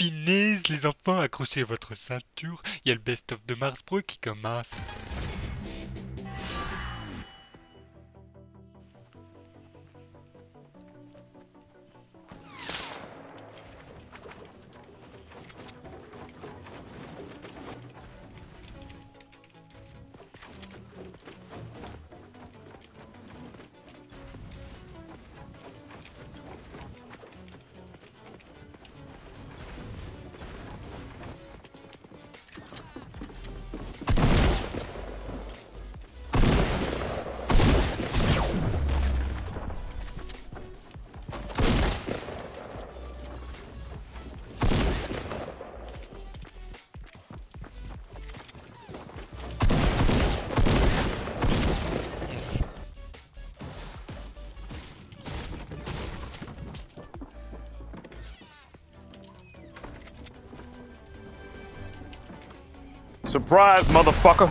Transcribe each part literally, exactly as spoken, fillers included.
Pinaise les enfants, accrochez votre ceinture, il y a le best-of de MarsBro qui commence. Surprise, motherfucker!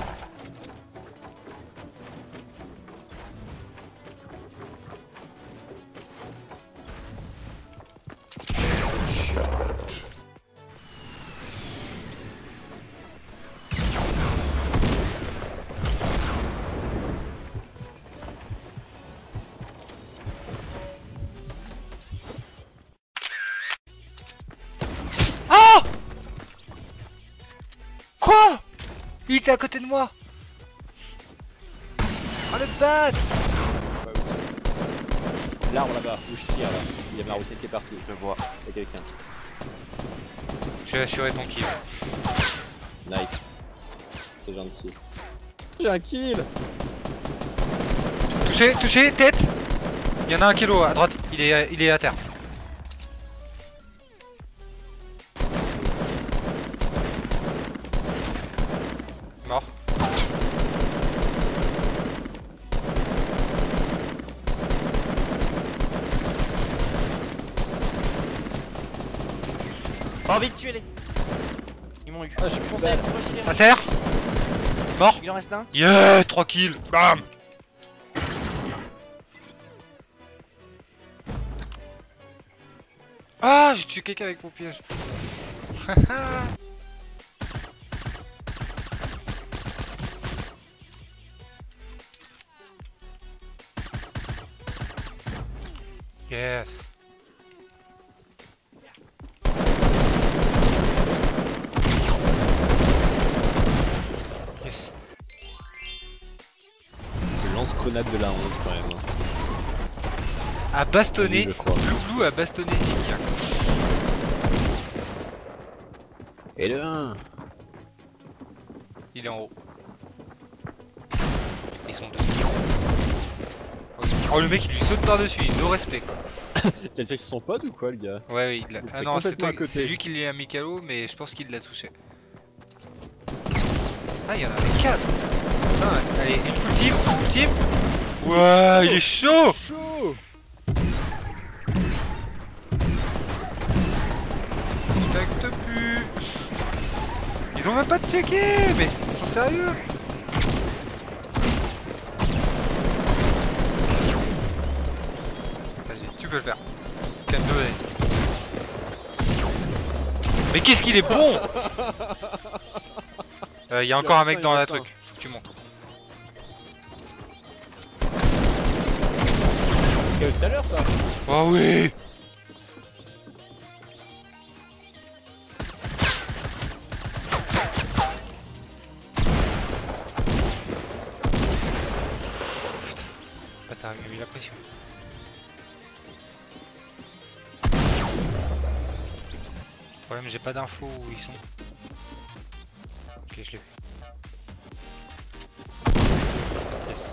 Ah! Quoi? Il était à côté de moi. Oh le bat! L'arbre là-bas, où je tire là. Il y a ma routine qui est partie, je le vois. Il y a quelqu'un. Je vais assurer ton kill. Nice. C'est gentil. J'ai un kill. Touché, touché, tête. Il y en a un kilo à droite, il est, il est à terre. Mort. Pas envie de tuer les. Ils m'ont eu. Ah, j'ai foncé, les à terre. Mort. Il en reste un. Yeah, trois kills. Bam. Ah, j'ai tué quelqu'un avec mon piège. Yes. Yes. Le lance-grenade de la honte quand même. A bastonné, oui, le clou a bastonné Zika. Et le un. Il est en haut. Ils sont deux. Oh le mec il lui saute par dessus, il nous respecte quoi. Il a tiré sur son pote ou quoi le gars? Ouais ouais il l'a... Ah non c'est lui qui l'a mis K O mais je pense qu'il l'a touché. Ah il y en avait quatre. Ah, allez, une full team, une full team. Ouah il est chaud, chaud. Je t'acte plus. Ils ont même pas de checker mais ils sont sérieux. Que je vais faire. Mais qu'est-ce qu'il est bon. Il euh, y a encore un mec dans la truc. Faut que tu montes. C'est tout à l'heure ça. Oh oui. Putain, il a mis la pression. Le problème, j'ai pas d'infos où ils sont. Ok, je l'ai vu. Yes.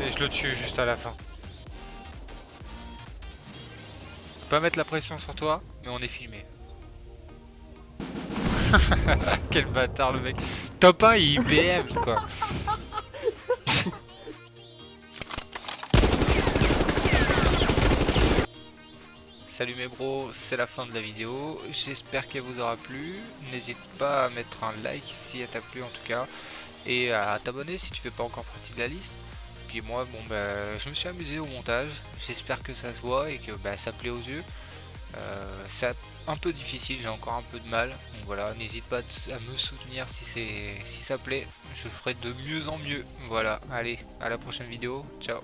Et je le tue juste à la fin. Pas mettre la pression sur toi, mais on est filmé. Quel bâtard le mec. Top un I B M quoi. Salut mes bros, c'est la fin de la vidéo, j'espère qu'elle vous aura plu, n'hésite pas à mettre un like si elle t'a plu en tout cas, et à t'abonner si tu fais pas encore partie de la liste. Puis moi, bon bah, je me suis amusé au montage, j'espère que ça se voit et que bah, ça plaît aux yeux. Euh, c'est un peu difficile, j'ai encore un peu de mal, donc voilà, n'hésite pas à me soutenir si, si ça plaît, je ferai de mieux en mieux. Voilà, allez, à la prochaine vidéo, ciao.